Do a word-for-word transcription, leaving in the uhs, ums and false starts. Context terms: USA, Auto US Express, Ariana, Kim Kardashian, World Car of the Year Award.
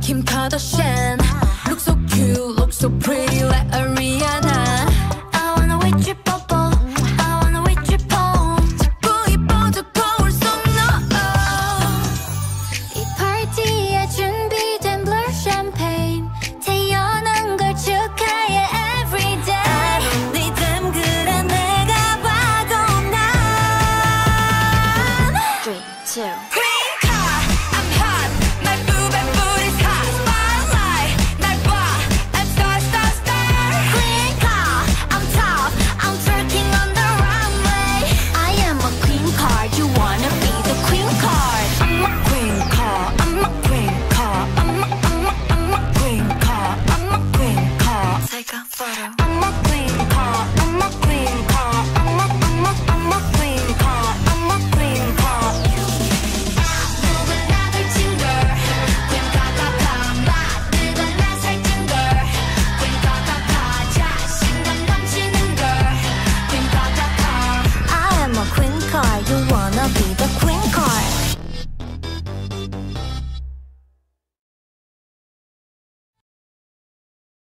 Kim Kardashian. Look so cute, look so pretty like Ariana.